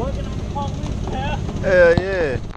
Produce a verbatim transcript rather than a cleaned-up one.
Working on the concrete path? Hell yeah.